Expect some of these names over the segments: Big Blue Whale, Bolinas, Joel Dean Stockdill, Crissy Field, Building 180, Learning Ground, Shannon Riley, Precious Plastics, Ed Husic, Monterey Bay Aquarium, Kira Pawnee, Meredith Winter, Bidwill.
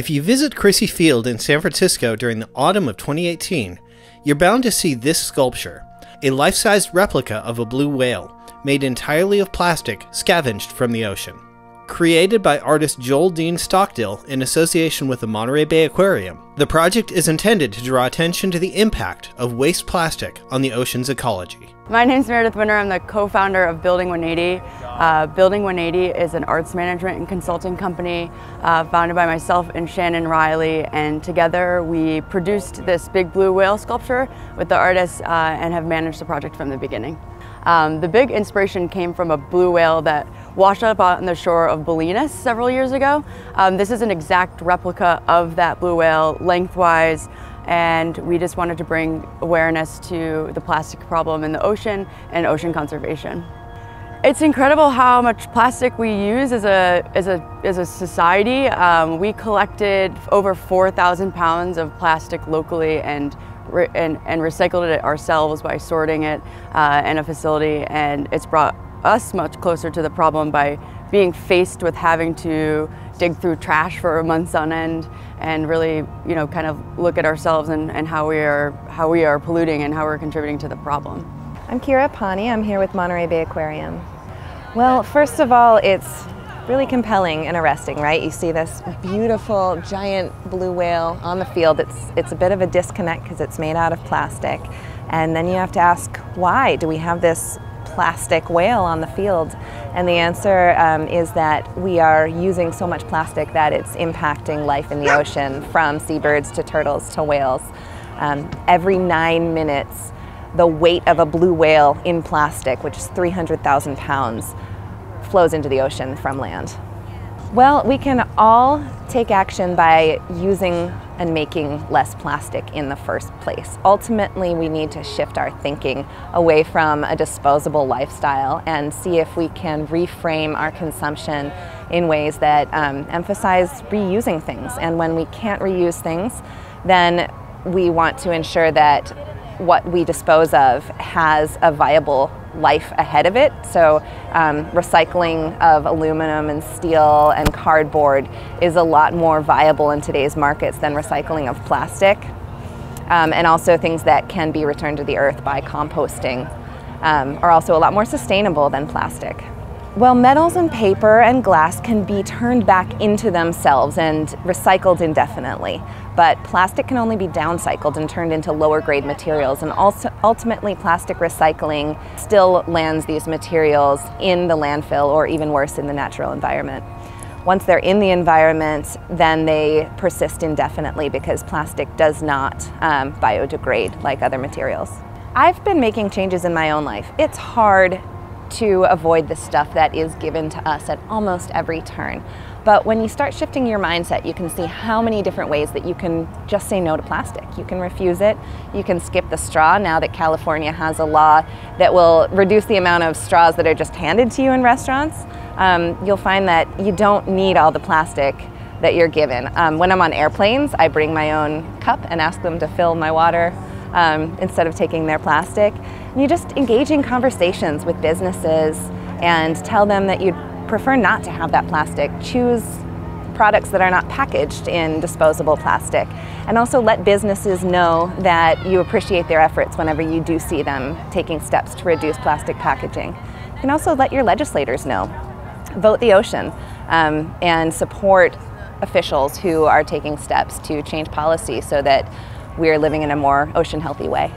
If you visit Crissy Field in San Francisco during the autumn of 2018, you're bound to see this sculpture, a life-sized replica of a blue whale, made entirely of plastic scavenged from the ocean. Created by artist Joel Dean Stockdill in association with the Monterey Bay Aquarium, the project is intended to draw attention to the impact of waste plastic on the ocean's ecology. My name's Meredith Winter. I'm the co-founder of Building 180. Building 180 is an arts management and consulting company founded by myself and Shannon Riley, and together we produced this big blue whale sculpture with the artist and have managed the project from the beginning. The big inspiration came from a blue whale that washed up on the shore of Bolinas several years ago. This is an exact replica of that blue whale lengthwise, and we just wanted to bring awareness to the plastic problem in the ocean and ocean conservation. It's incredible how much plastic we use as a society. We collected over 4,000 pounds of plastic locally and recycled it ourselves by sorting it in a facility, and it's brought us much closer to the problem by being faced with having to dig through trash for months on end and really, you know, kind of look at ourselves and how we are polluting and how we're contributing to the problem. I'm Kira Pawnee. I'm here with Monterey Bay Aquarium. Well, first of all, it's really compelling and arresting, right? You see this beautiful giant blue whale on the field. It's a bit of a disconnect because it's made out of plastic, and then you have to ask, why do we have this plastic whale on the field? And the answer is that we are using so much plastic that it's impacting life in the ocean, from seabirds to turtles to whales. Every 9 minutes, the weight of a blue whale in plastic, which is 300,000 pounds, flows into the ocean from land. Well, we can all take action by using and making less plastic in the first place. Ultimately, we need to shift our thinking away from a disposable lifestyle and see if we can reframe our consumption in ways that emphasize reusing things. And when we can't reuse things, then we want to ensure that what we dispose of has a viable life ahead of it. So recycling of aluminum and steel and cardboard is a lot more viable in today's markets than recycling of plastic, and also things that can be returned to the earth by composting are also a lot more sustainable than plastic. Well, metals and paper and glass can be turned back into themselves and recycled indefinitely, but plastic can only be downcycled and turned into lower grade materials, and also ultimately plastic recycling still lands these materials in the landfill, or even worse, in the natural environment. Once they're in the environment, then they persist indefinitely because plastic does not biodegrade like other materials. I've been making changes in my own life. It's hard to avoid the stuff that is given to us at almost every turn. But when you start shifting your mindset, you can see how many different ways that you can just say no to plastic. You can refuse it. You can skip the straw, now that California has a law that will reduce the amount of straws that are just handed to you in restaurants. You'll find that you don't need all the plastic that you're given. When I'm on airplanes, I bring my own cup and ask them to fill my water instead of taking their plastic. And you just engage in conversations with businesses and tell them that you'd prefer not to have that plastic. Choose products that are not packaged in disposable plastic. And also let businesses know that you appreciate their efforts whenever you do see them taking steps to reduce plastic packaging. You can also let your legislators know. Vote the ocean and support officials who are taking steps to change policy so that we are living in a more ocean-healthy way.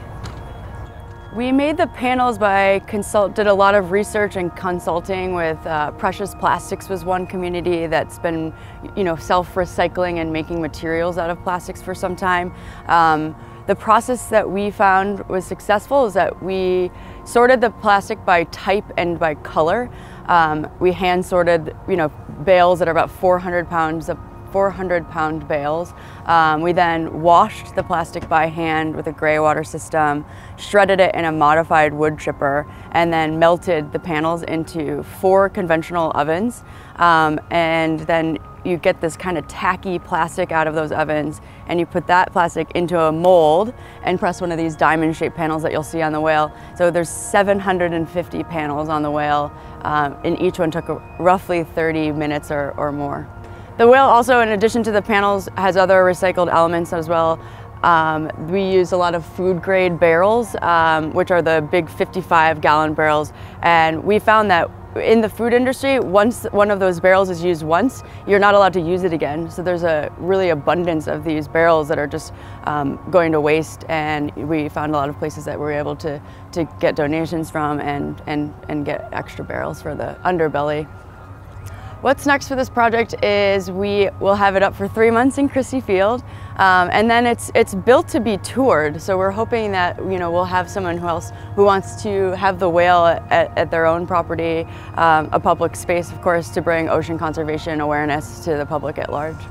We made the panels by did a lot of research and consulting with Precious Plastics was one community that's been, you know, self-recycling and making materials out of plastics for some time. The process that we found was successful is that we sorted the plastic by type and by color. We hand sorted, you know, bales that are about 400-pound bales. We then washed the plastic by hand with a gray water system, shredded it in a modified wood chipper, and then melted the panels into 4 conventional ovens. And then you get this kind of tacky plastic out of those ovens, and you put that plastic into a mold and press one of these diamond-shaped panels that you'll see on the whale. So there's 750 panels on the whale, and each one took roughly 30 minutes or more. The wheel also, in addition to the panels, has other recycled elements as well. We use a lot of food grade barrels, which are the big 55-gallon barrels, and we found that in the food industry, once one of those barrels is used once, you're not allowed to use it again. So there's a really abundance of these barrels that are just going to waste, and we found a lot of places that we were able to get donations from and get extra barrels for the underbelly. What's next for this project is we will have it up for 3 months in Crissy Field, and then it's built to be toured. So we're hoping that, you know, we'll have someone who else who wants to have the whale at their own property, a public space, of course, to bring ocean conservation awareness to the public at large.